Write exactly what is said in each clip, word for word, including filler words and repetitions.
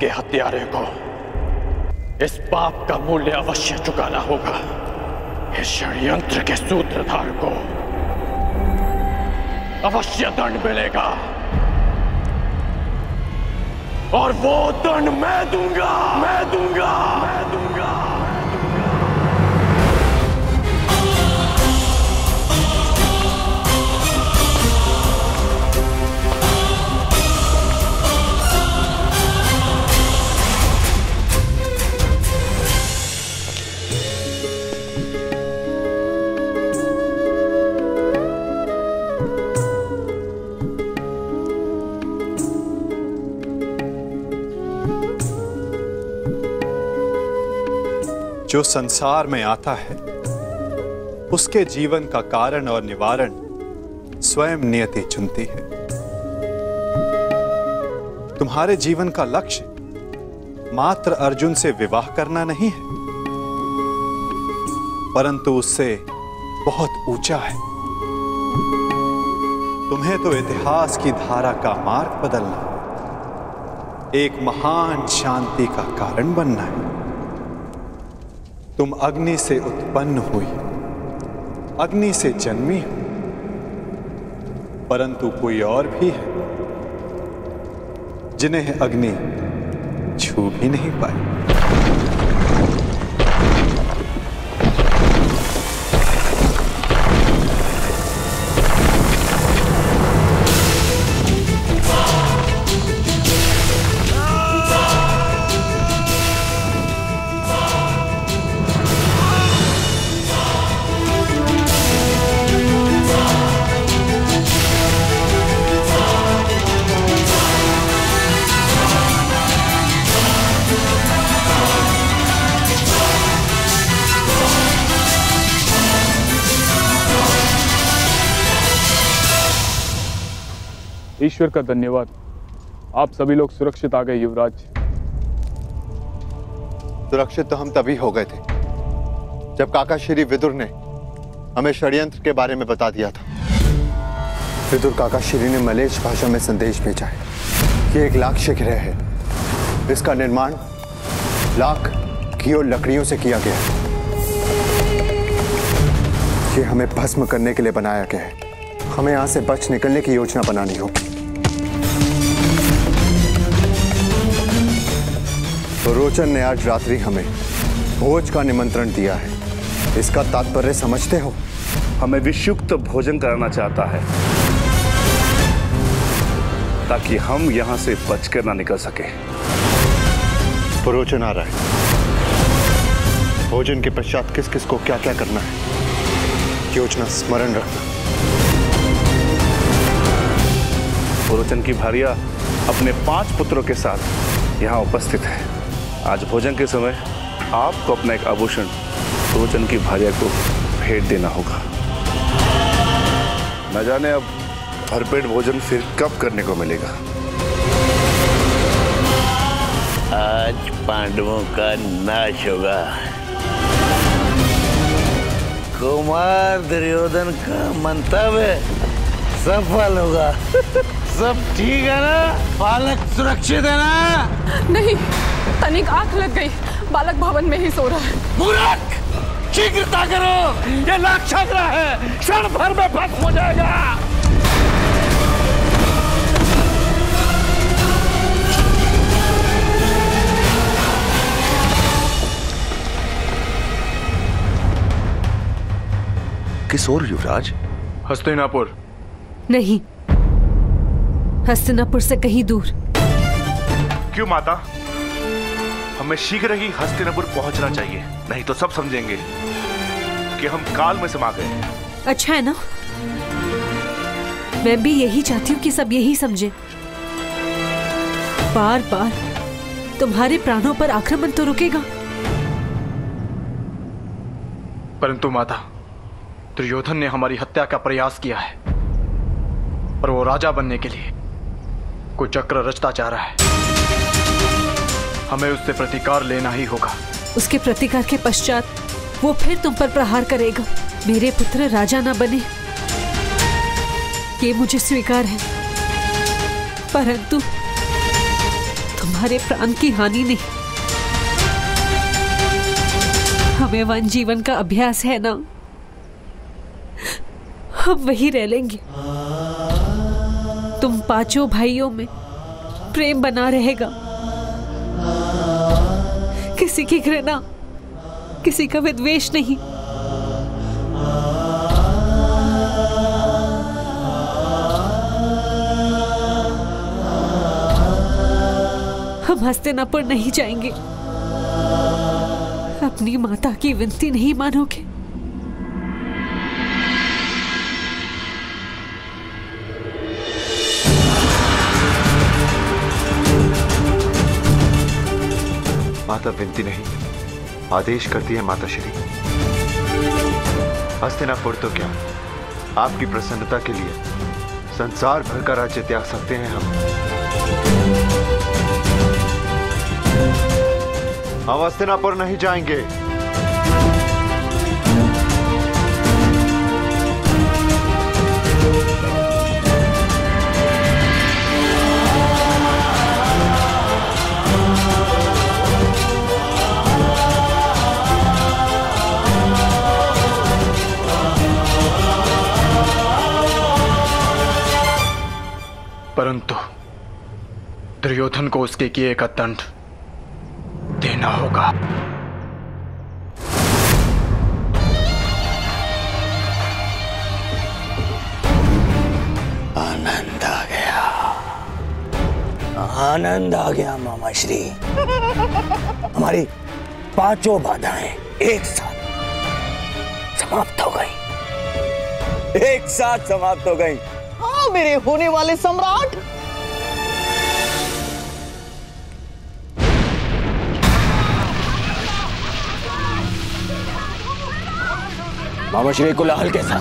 के हत्यारे को इस पाप का मूल्य अवश्य चुकाना होगा। इस षड्यंत्र के सूत्रधार को अवश्य दंड मिलेगा और वो दंड मैं दूंगा, मैं दूंगा, मैं दूंगा। जो संसार में आता है उसके जीवन का कारण और निवारण स्वयं नियति चुनती है। तुम्हारे जीवन का लक्ष्य मात्र अर्जुन से विवाह करना नहीं है, परंतु उससे बहुत ऊंचा है। तुम्हें तो इतिहास की धारा का मार्ग बदलना है, एक महान शांति का कारण बनना है। तुम अग्नि से उत्पन्न हुई, अग्नि से जन्मी हो, परंतु कोई और भी है जिन्हें अग्नि छू भी नहीं पाई। ईश्वर का धन्यवाद, आप सभी लोग सुरक्षित आ गए युवराज। सुरक्षित तो हम तभी हो गए थे जब काका श्री विदुर ने हमें षड्यंत्र के बारे में बता दिया था। विदुर काका श्री ने मलेश भाषा में संदेश भेजा है कि एक लाक्ष्य गृह है, इसका निर्माण लाख की और लकड़ियों से किया गया है। ये हमें भस्म करने के लिए बनाया गया है। हमें यहाँ से बच निकलने की योजना बनानी होगी। पुरोचन ने आज रात्रि हमें भोज का निमंत्रण दिया है, इसका तात्पर्य समझते हो? हमें विषयुक्त भोजन कराना चाहता है ताकि हम यहाँ से बचकर ना निकल सके। पुरोचन आ रहा है। भोजन के पश्चात किस किस को क्या क्या करना है योजना स्मरण रखना। पुरोचन की भार्या अपने पांच पुत्रों के साथ यहाँ उपस्थित है। आज भोजन के समय आपको अपना एक आभूषण पुरोचन की भार्या को भेंट देना होगा। न जाने अब भरपेट भोजन फिर कब करने को मिलेगा। आज पांडवों का नाश होगा। कुमार दुर्योधन का मंतव्य सफल होगा। सब ठीक है ना? बालक सुरक्षित है ना? नहीं, तनिक आंख लग गई। बालक भवन में ही सो रहा है। मूर्ख, शीघ्रता करो, ये लाक्षाग्रह है, क्षण भर में भस्म हो जाएगा। किस ओर युवराज? हस्तिनापुर नहीं, हस्तिनापुर से कहीं दूर। क्यों माता? हमें शीघ्र ही हस्तिनापुर पहुंचना चाहिए, नहीं तो सब समझेंगे कि हम काल में समा गए। अच्छा है ना, मैं भी यही चाहती हूँ कि सब यही समझे। बार बार तुम्हारे प्राणों पर आक्रमण तो रुकेगा, परंतु माता, दुर्योधन ने हमारी हत्या का प्रयास किया है और वो राजा बनने के लिए कोई चक्र रचता चाह रहा है। हमें उससे प्रतिकार लेना ही होगा। उसके प्रतिकार के पश्चात वो फिर तुम पर प्रहार करेगा। मेरे पुत्र राजा ना बने, ये मुझे स्वीकार है, परंतु तुम तुम्हारे प्राण की हानि नहीं। हमें वन जीवन का अभ्यास है ना, हम वही रह लेंगे। तुम पांचों भाइयों में प्रेम बना रहेगा, किसी की घृणा, किसी का विद्वेष नहीं। हम हस्तिनापुर नहीं जाएंगे। अपनी माता की विनती नहीं मानोगे? माता विनती नहीं, आदेश करती है माता श्री। हस्तिनापुर तो क्या, आपकी प्रसन्नता के लिए संसार भर का राज्य त्याग सकते हैं हम। हम हस्तिनापुर नहीं जाएंगे। परंतु दुर्योधन को उसके किए का दंड देना होगा। आनंद आ गया, आनंद आ गया मामा श्री। हमारी पांचों बाधाएं एक साथ समाप्त हो गई, एक साथ समाप्त हो गई। मेरे होने वाले सम्राट, मामा श्री को लाहल कैसा?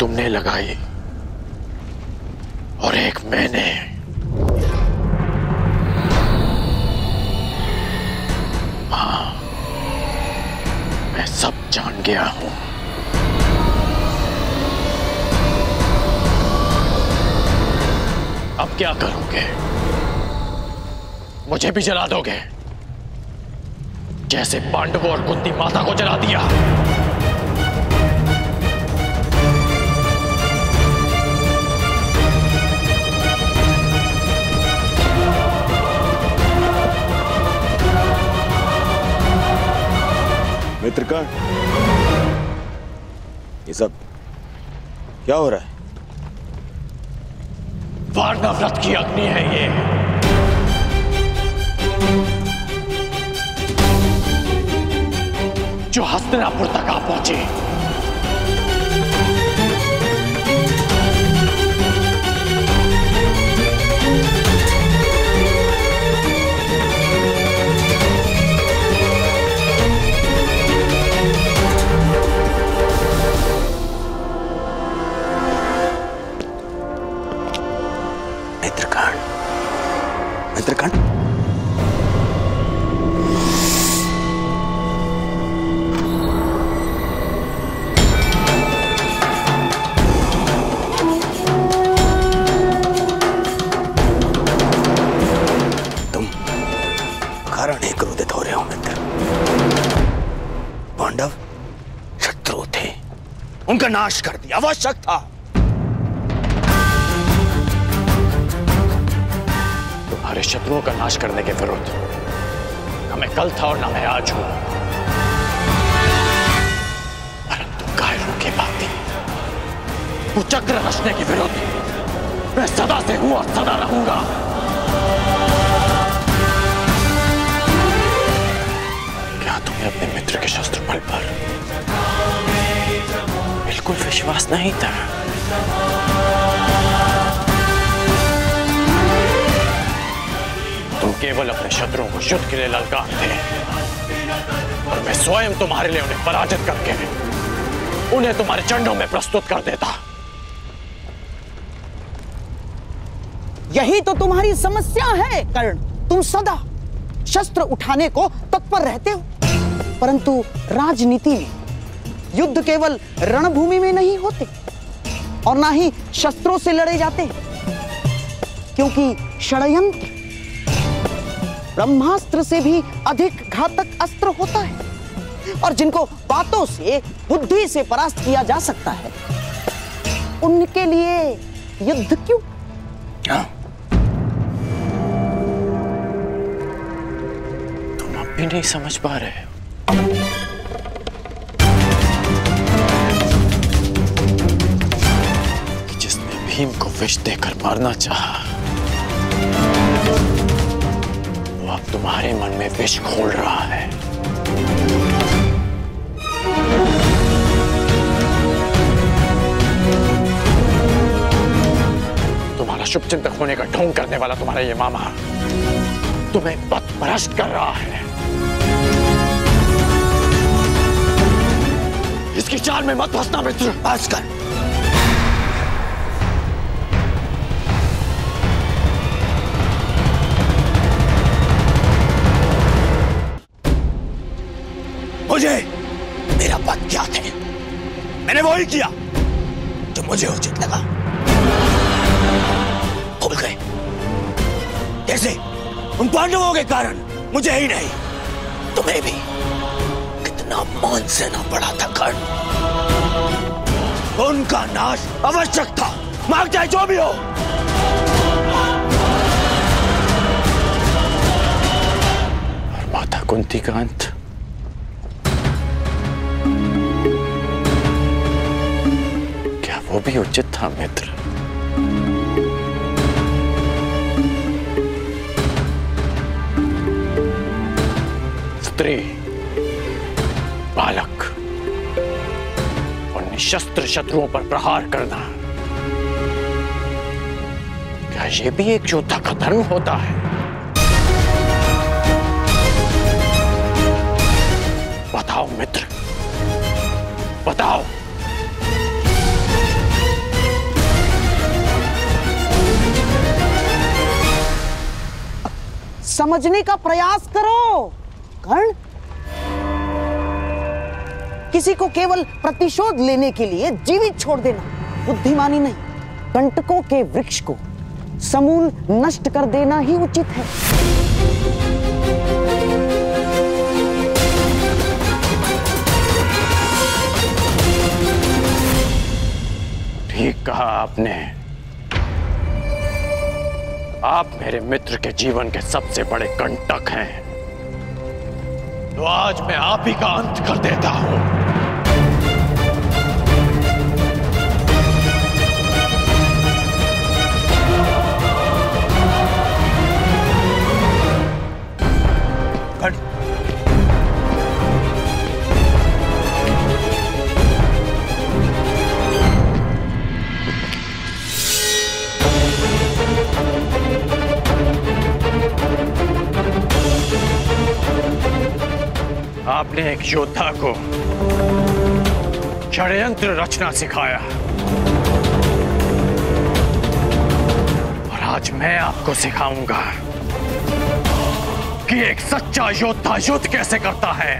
तुमने लगाई और एक मैंने, हाँ मैं सब जान गया हूं। अब क्या करोगे? मुझे भी जला दोगे जैसे पांडवों और कुंती माता को जला दिया? मित्र कर्ण, ये सब क्या हो रहा है? वार्ना व्रत की अग्नि है ये। जो हस्तिनापुर तक आ पहुंचे, कारण ही क्रोधित हो रहे हो मित्र। पांडव शत्रु थे, उनका नाश कर दिया आवश्यक था। तुम्हारे शत्रुओं का नाश करने के विरुद्ध न मैं कल था और न मैं आज हूं, परंतु काय रुके बाती वो चक्र रचने के विरोध मैं सदा से हूं और सदा रहूंगा। क्या तुम्हें अपने मित्र के शस्त्र बल पर बिल्कुल विश्वास नहीं था? तुम केवल अपने शत्रुओं को युद्ध के लिए ललकारते थे और मैं स्वयं तुम्हारे लिए उन्हें पराजित करके उन्हें तुम्हारे चंडों में प्रस्तुत कर देता। यही तो तुम्हारी समस्या है कर्ण, तुम सदा शस्त्र उठाने को तत्पर रहते हो, परंतु राजनीति में युद्ध केवल रणभूमि में नहीं होते और ना ही शस्त्रों से लड़े जाते, क्योंकि षड्यंत्र ब्रह्मास्त्र से भी अधिक घातक अस्त्र होता है और जिनको बातों से बुद्धि से परास्त किया जा सकता है उनके लिए युद्ध क्यों? क्या भी नहीं समझ पा रहे हो? जिसने भीम को विष देकर मारना चाहा, वो अब तुम्हारे मन में विष घोल रहा है। तुम्हारा शुभचिंतक होने का ढोंग करने वाला तुम्हारा ये मामा तुम्हें पथभ्रष्ट कर रहा है। इसकी चाल में मत फंसना मित्र। आज कर मुझे मेरा पद क्या है, मैंने वही किया जो मुझे उचित लगा। भूल गए कैसे? उन पांडवों के कारण मुझे ही नहीं तुम्हें भी ना मान सेना पड़ा था कर्ण। उनका नाश आवश्यक था, मांग चाहे जो भी हो। और माता कुंती का अंत क्या वो भी उचित था मित्र? स्त्री, बालक और निशस्त्र शत्रुओं पर प्रहार करना, क्या यह भी एक योद्धा का धर्म होता है? बताओ मित्र, बताओ। समझने का प्रयास करो कर्ण। किसी को केवल प्रतिशोध लेने के लिए जीवित छोड़ देना बुद्धिमानी नहीं, कंटकों के वृक्ष को समूल नष्ट कर देना ही उचित है। ठीक कहा आपने। आप मेरे मित्र के जीवन के सबसे बड़े कंटक हैं, तो आज मैं आप ही का अंत कर देता हूं। आपने एक योद्धा को षड्यंत्र रचना सिखाया और आज मैं आपको सिखाऊंगा कि एक सच्चा योद्धा युद्ध कैसे करता है।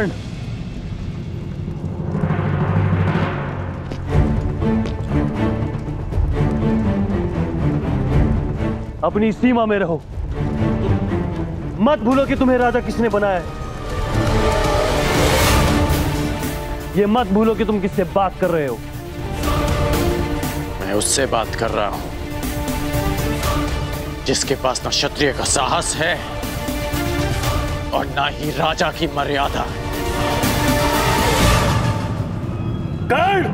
कर्ण। अपनी सीमा में रहो, मत भूलो कि तुम्हें राजा किसने बनाया है। ये मत भूलो कि तुम किससे बात कर रहे हो। मैं उससे बात कर रहा हूं जिसके पास ना क्षत्रिय का साहस है और ना ही राजा की मर्यादा। कर्ण!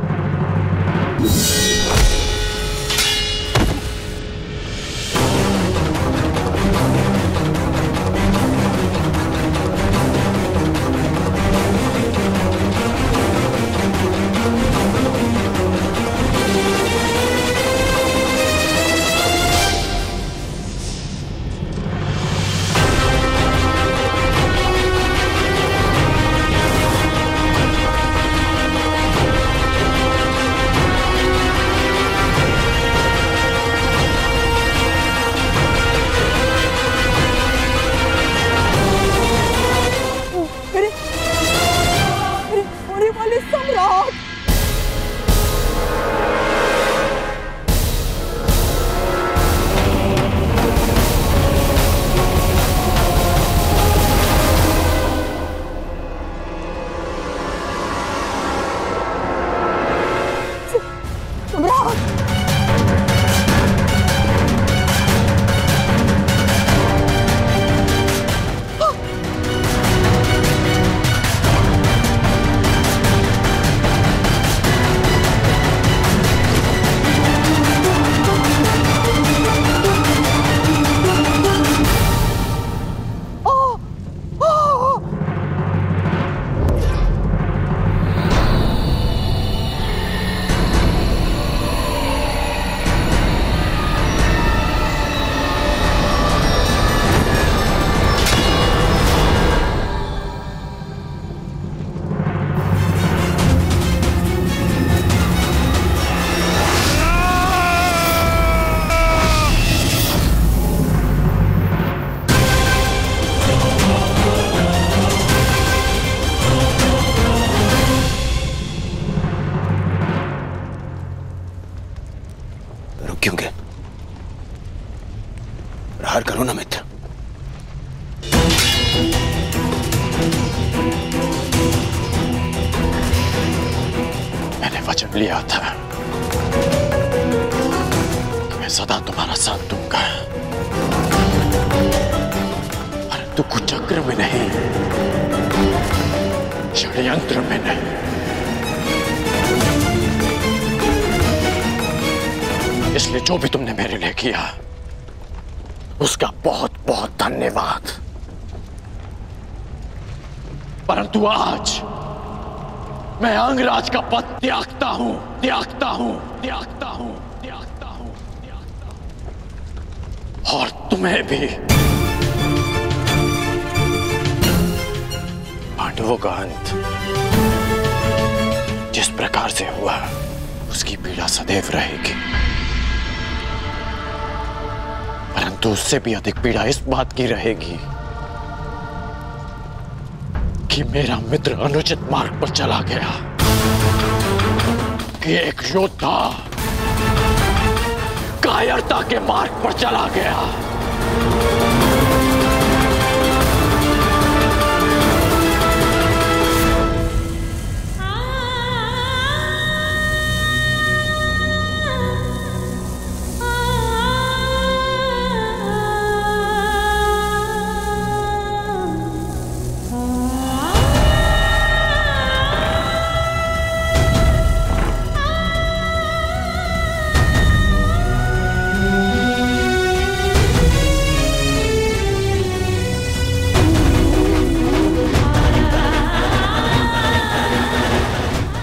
आज मैं अंगराज का पद त्यागता हूं त्यागता हूं त्यागता हूं त्यागता हूं त्यागता हूं और तुम्हें भी। पांडवों का अंत जिस प्रकार से हुआ उसकी पीड़ा सदैव रहेगी, परंतु उससे भी अधिक पीड़ा इस बात की रहेगी कि मेरा मित्र अनुचित मार्ग पर चला गया, कि एक योद्धा कायरता के मार्ग पर चला गया।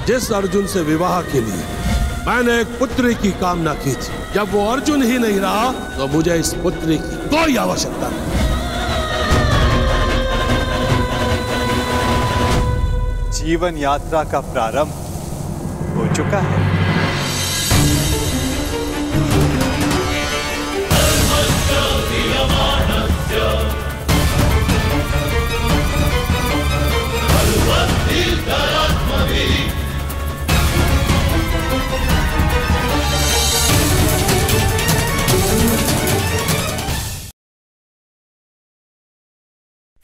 जिस अर्जुन से विवाह के लिए मैंने एक पुत्री की कामना की थी, जब वो अर्जुन ही नहीं रहा तो मुझे इस पुत्री की कोई आवश्यकता नहीं। जीवन यात्रा का प्रारंभ हो चुका है।